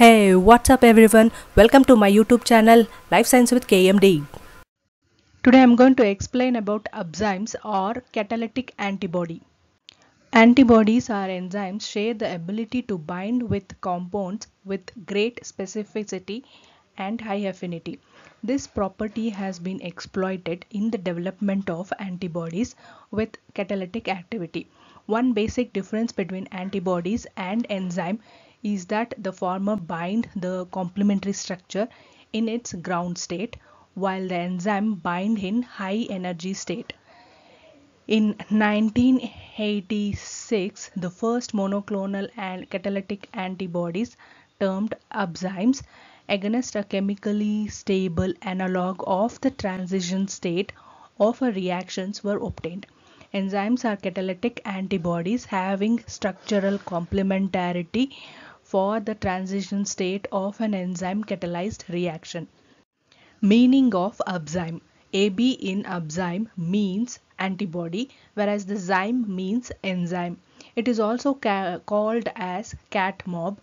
Hey, what's up everyone? Welcome to my YouTube channel Life Science with KMD. Today I'm going to explain about protabzymes or catalytic antibody. Antibodies are enzymes share the ability to bind with compounds with great specificity and high affinity. This property has been exploited in the development of antibodies with catalytic activity. One basic difference between antibodies and enzyme is that the former binds the complementary structure in its ground state, while the enzyme binds in high energy state. In 1986, the first monoclonal and catalytic antibodies, termed protabzymes, against a chemically stable analog of the transition state of a reactions were obtained. Enzymes are catalytic antibodies having structural complementarity for the transition state of an enzyme catalyzed reaction. Meaning of protabzyme. AB in protabzyme means antibody, whereas the zyme means enzyme. It is also called as cat mob,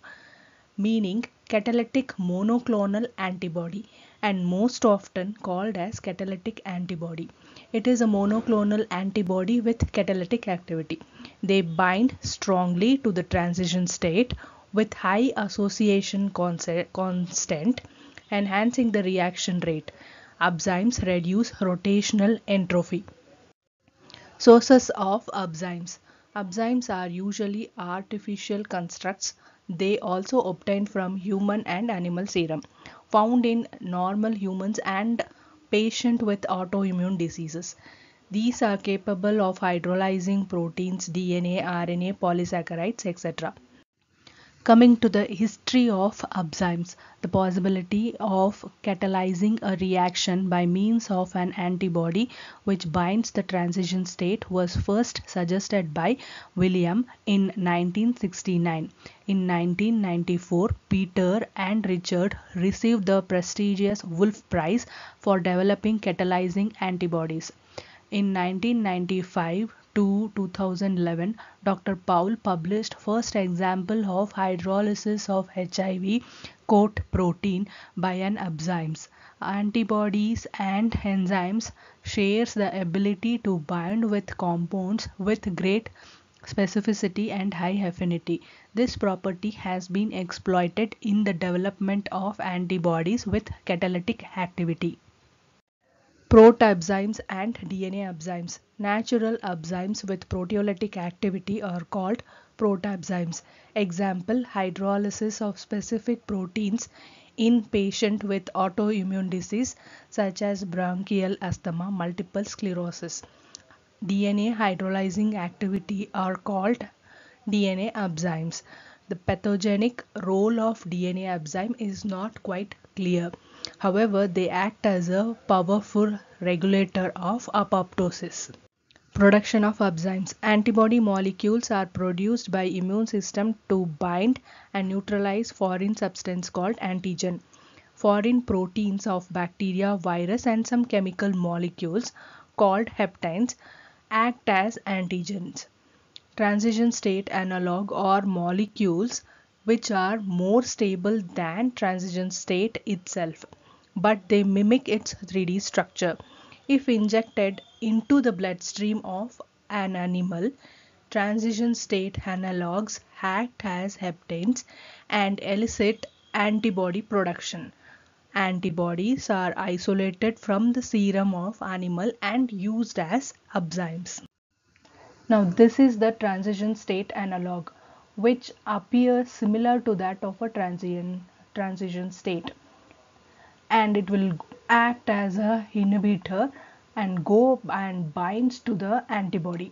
meaning catalytic monoclonal antibody, and most often called as catalytic antibody. It is a monoclonal antibody with catalytic activity. They bind strongly to the transition state with high association constant, enhancing the reaction rate. Protabzymes reduce rotational entropy. Sources of protabzymes. Protabzymes are usually artificial constructs. They also obtained from human and animal serum, found in normal humans and patients with autoimmune diseases. These are capable of hydrolyzing proteins, DNA, RNA, polysaccharides, etc. Coming to the history of protabzymes, the possibility of catalyzing a reaction by means of an antibody which binds the transition state was first suggested by William in 1969. In 1994, Peter and Richard received the prestigious Wolf Prize for developing catalyzing antibodies. In 1995 to 2011, Dr. Powell published first example of hydrolysis of HIV coat protein by an protabzymes. Antibodies and enzymes shares the ability to bind with compounds with great specificity and high affinity. This property has been exploited in the development of antibodies with catalytic activity. Protabzymes and DNA protabzymes. Natural protabzymes with proteolytic activity are called protabzymes. Example, hydrolysis of specific proteins in patients with autoimmune disease such as bronchial asthma, multiple sclerosis. DNA hydrolyzing activity are called DNA protabzymes. The pathogenic role of DNA protabzyme is not quite clear. However, they act as a powerful regulator of apoptosis. Production of protabzymes. Antibody molecules are produced by immune system to bind and neutralize foreign substance called antigen. Foreign proteins of bacteria, virus and some chemical molecules called haptens act as antigens. Transition state analog or molecules which are more stable than transition state itself, but they mimic its 3D structure. If injected into the bloodstream of an animal, transition state analogs act as haptens and elicit antibody production. Antibodies are isolated from the serum of animal and used as protabzymes. Now this is the transition state analog, which appears similar to that of a transition state, and it will act as a inhibitor and go and binds to the antibody.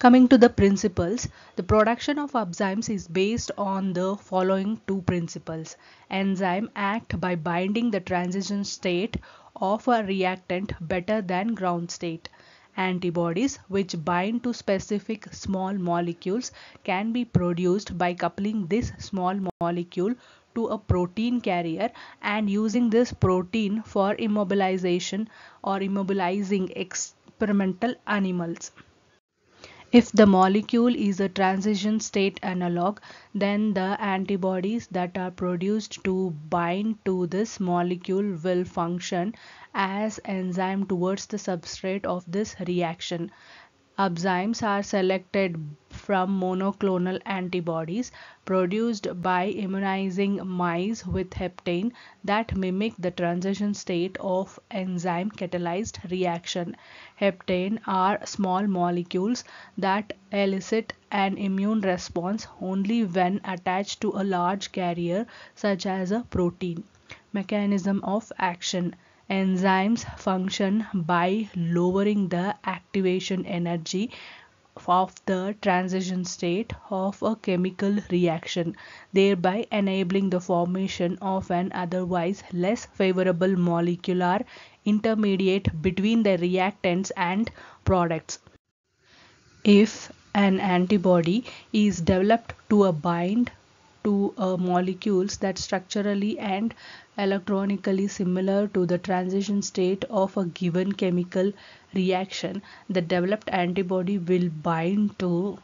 Coming to the principles, the production of protabzymes is based on the following two principles. Enzyme act by binding the transition state of a reactant better than ground state. Antibodies which bind to specific small molecules can be produced by coupling this small molecule to a protein carrier and using this protein for immobilization or immobilizing experimental animals. If the molecule is a transition state analog, then the antibodies that are produced to bind to this molecule will function as enzyme towards the substrate of this reaction. Protabzymes are selected from monoclonal antibodies produced by immunizing mice with heptane that mimic the transition state of enzyme catalyzed reaction. Heptane are small molecules that elicit an immune response only when attached to a large carrier such as a protein. Mechanism of action. Enzymes function by lowering the activation energy of the transition state of a chemical reaction, thereby enabling the formation of an otherwise less favorable molecular intermediate between the reactants and products. If an antibody is developed to bind to molecules that structurally and electronically similar to the transition state of a given chemical reaction, the developed antibody will bind to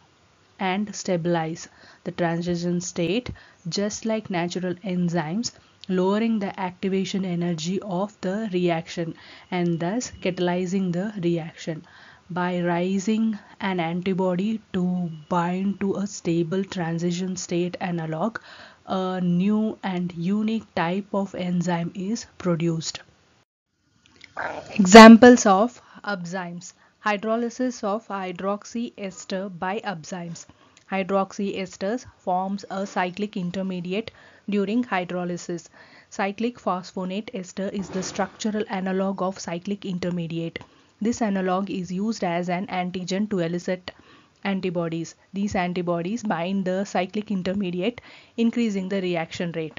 and stabilize the transition state just like natural enzymes, lowering the activation energy of the reaction and thus catalyzing the reaction. By raising an antibody to bind to a stable transition state analog, a new and unique type of enzyme is produced. Examples of protabzymes. Hydrolysis of hydroxy ester by protabzymes. Hydroxy esters forms a cyclic intermediate during hydrolysis. Cyclic phosphonate ester is the structural analog of cyclic intermediate. This analog is used as an antigen to elicit antibodies. These antibodies bind the cyclic intermediate, increasing the reaction rate.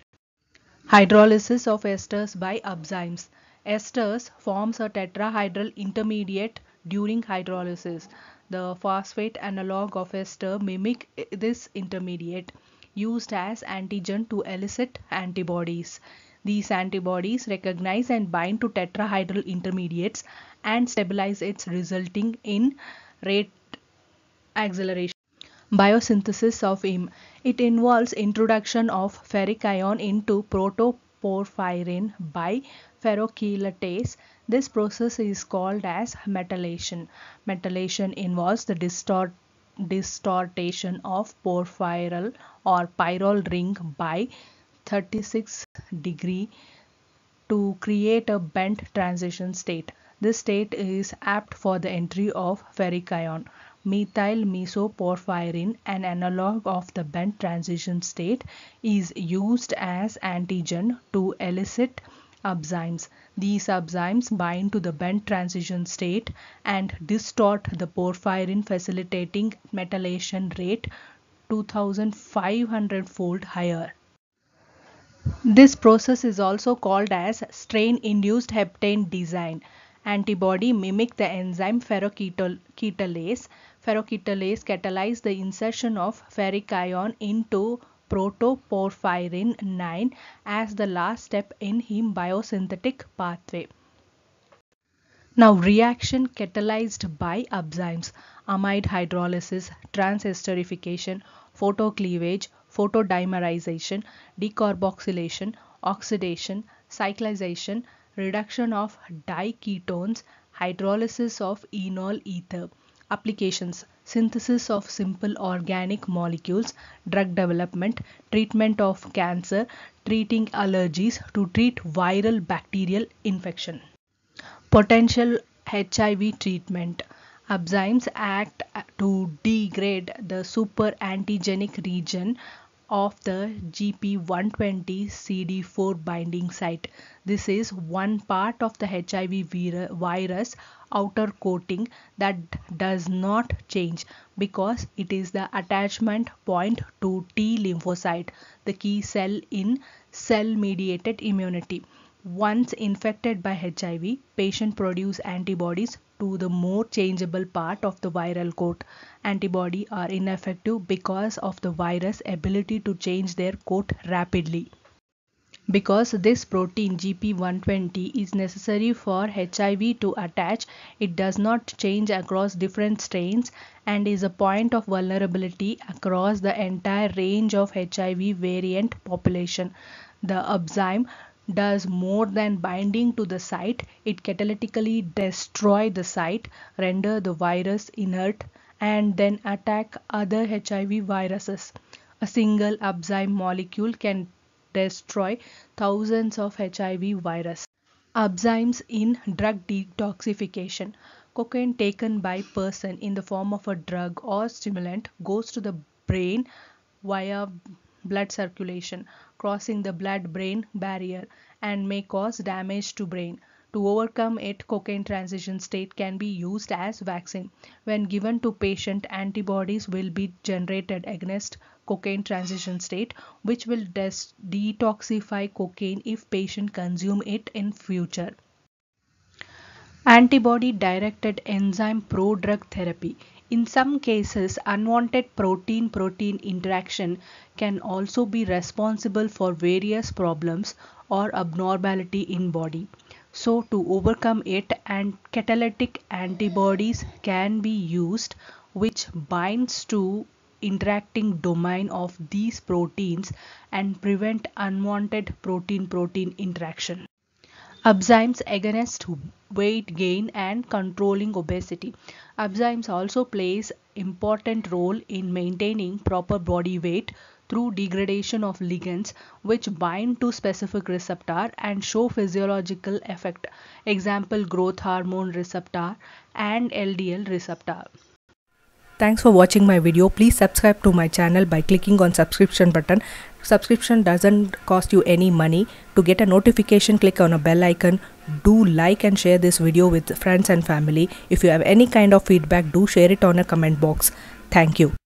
Hydrolysis of esters by protabzymes. Esters forms a tetrahedral intermediate during hydrolysis. The phosphate analog of ester mimic this intermediate, used as antigen to elicit antibodies. These antibodies recognize and bind to tetrahedral intermediates and stabilize it, resulting in rate acceleration. Biosynthesis of IME. It involves introduction of ferric ion into protoporphyrin by ferrochelatase. This process is called as metallation. Metallation involves the distortion of porphyryl or pyrrole ring by 36 degree to create a bent transition state. This state is apt for the entry of ferric ion. Methyl mesoporphyrin, an analog of the bent transition state, is used as antigen to elicit protabzymes. These protabzymes bind to the bent transition state and distort the porphyrin, facilitating metallation rate 2500-fold higher. This process is also called as strain-induced heptane design. Antibody mimic the enzyme ferrochelatase. Ferrochelatase catalyze the insertion of ferric ion into protoporphyrin 9 as the last step in heme biosynthetic pathway. Now, reaction catalyzed by protabzymes: amide hydrolysis, transesterification, photocleavage, photodimerization, decarboxylation, oxidation, cyclization, reduction of diketones, hydrolysis of enol ether. Applications: synthesis of simple organic molecules, drug development, treatment of cancer, treating allergies, to treat viral bacterial infection. Potential HIV treatment. Protabzymes act to degrade the superantigenic region of the GP120 CD4 binding site. This is one part of the HIV virus outer coating that does not change because it is the attachment point to T lymphocyte, the key cell in cell-mediated immunity. Once infected by HIV, patient produce antibodies to the more changeable part of the viral coat. Antibody are ineffective because of the virus' ability to change their coat rapidly. Because this protein GP120 is necessary for HIV to attach, it does not change across different strains and is a point of vulnerability across the entire range of HIV variant population. The enzyme does more than binding to the site. It catalytically destroys the site, render the virus inert, and then attack other HIV viruses. A single enzyme molecule can destroy thousands of HIV viruses. Enzymes in drug detoxification. Cocaine taken by person in the form of a drug or stimulant goes to the brain via blood circulation, crossing the blood-brain barrier, and may cause damage to brain. To overcome it, cocaine transition state can be used as vaccine. When given to patient, antibodies will be generated against cocaine transition state, which will detoxify cocaine if patient consume it in future. Antibody-directed enzyme pro-drug therapy. In some cases, unwanted protein-protein interaction can also be responsible for various problems or abnormality in body. So to overcome it, and catalytic antibodies can be used which binds to interacting domain of these proteins and prevent unwanted protein-protein interaction. Enzymes against weight gain and controlling obesity. Enzymes also plays important role in maintaining proper body weight through degradation of ligands which bind to specific receptor and show physiological effect. Example, growth hormone receptor and LDL receptor. Thanks for watching my video. Please subscribe to my channel by clicking on subscription button. Subscription doesn't cost you any money. To get a notification, click on a bell icon. Do like and share this video with friends and family. If you have any kind of feedback, do share it on a comment box. Thank you.